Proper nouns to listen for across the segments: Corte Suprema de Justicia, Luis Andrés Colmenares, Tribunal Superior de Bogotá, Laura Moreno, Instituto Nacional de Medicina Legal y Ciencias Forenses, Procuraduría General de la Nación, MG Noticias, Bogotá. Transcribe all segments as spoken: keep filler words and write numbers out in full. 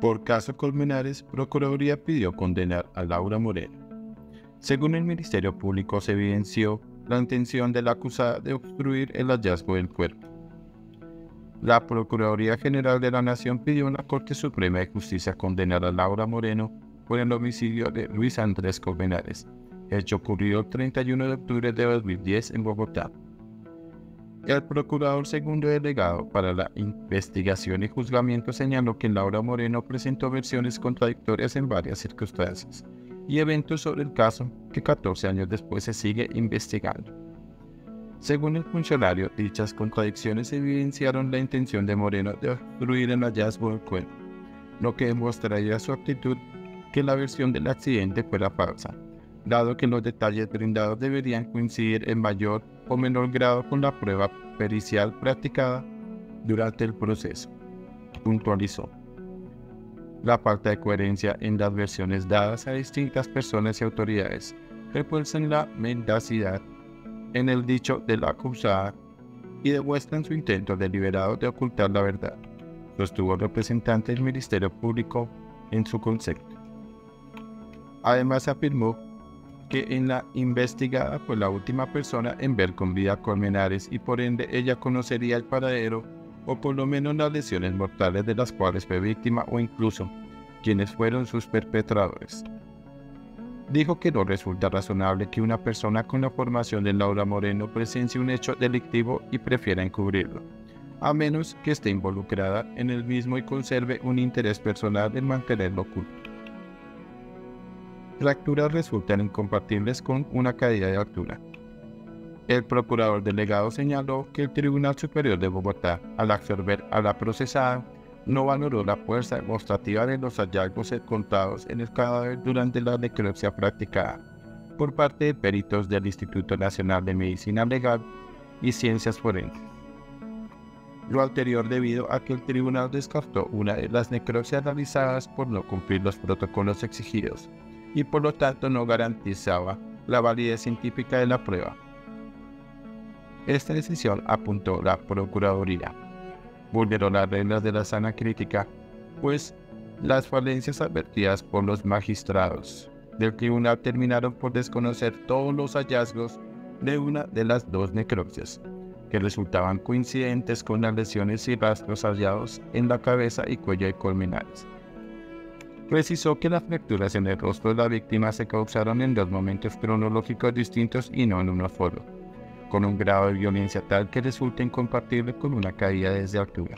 Por caso Colmenares, Procuraduría pidió condenar a Laura Moreno. Según el Ministerio Público, se evidenció la intención de la acusada de obstruir el hallazgo del cuerpo. La Procuraduría General de la Nación pidió a la Corte Suprema de Justicia condenar a Laura Moreno por el homicidio de Luis Andrés Colmenares, hecho ocurrido el treinta y uno de octubre de dos mil diez en Bogotá. El procurador segundo delegado para la investigación y juzgamiento señaló que Laura Moreno presentó versiones contradictorias en varias circunstancias y eventos sobre el caso que catorce años después se sigue investigando. Según el funcionario, dichas contradicciones evidenciaron la intención de Moreno de obstruir el hallazgo del cuerpo, lo que demostraría su actitud que la versión del accidente fuera falsa, dado que los detalles brindados deberían coincidir en mayor o menor grado con la prueba pericial practicada durante el proceso, puntualizó. La falta de coherencia en las versiones dadas a distintas personas y autoridades refuerzan la mendacidad en el dicho de la acusada y demuestran su intento deliberado de ocultar la verdad, sostuvo el representante del Ministerio Público en su concepto. Además afirmó que en la investigada fue la última persona en ver con vida a Colmenares y por ende ella conocería el paradero o por lo menos las lesiones mortales de las cuales fue víctima o incluso quienes fueron sus perpetradores. Dijo que no resulta razonable que una persona con la formación de Laura Moreno presencie un hecho delictivo y prefiera encubrirlo, a menos que esté involucrada en el mismo y conserve un interés personal en mantenerlo oculto. Fracturas resultan incompatibles con una caída de altura. El procurador delegado señaló que el Tribunal Superior de Bogotá, al absolver a la procesada, no valoró la fuerza demostrativa de los hallazgos encontrados en el cadáver durante la necropsia practicada por parte de peritos del Instituto Nacional de Medicina Legal y Ciencias Forenses. Lo anterior debido a que el tribunal descartó una de las necropsias realizadas por no cumplir los protocolos exigidos y por lo tanto no garantizaba la validez científica de la prueba. Esta decisión, apuntó la Procuraduría, vulneró las reglas de la sana crítica, pues las falencias advertidas por los magistrados del tribunal terminaron por desconocer todos los hallazgos de una de las dos necropsias, que resultaban coincidentes con las lesiones y rastros hallados en la cabeza y cuello de Colmenares. Precisó que las fracturas en el rostro de la víctima se causaron en dos momentos cronológicos distintos y no en uno solo, con un grado de violencia tal que resulta incompatible con una caída desde altura.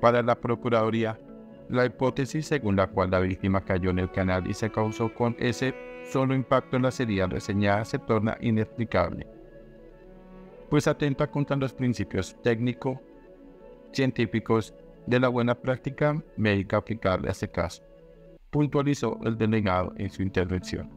Para la Procuraduría, la hipótesis según la cual la víctima cayó en el canal y se causó con ese solo impacto en las heridas reseñadas se torna inexplicable, pues atenta contra los principios técnicos, científicos de la buena práctica médica aplicable a este caso, puntualizó el delegado en su intervención.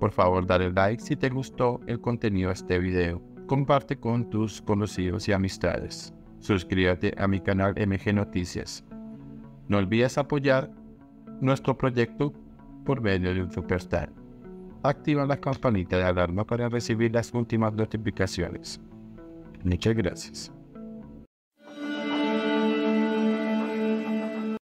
Por favor, dale like si te gustó el contenido de este video, comparte con tus conocidos y amistades, suscríbete a mi canal M G Noticias. No olvides apoyar nuestro proyecto por medio de un super chat. Activa la campanita de alarma para recibir las últimas notificaciones. Muchas gracias.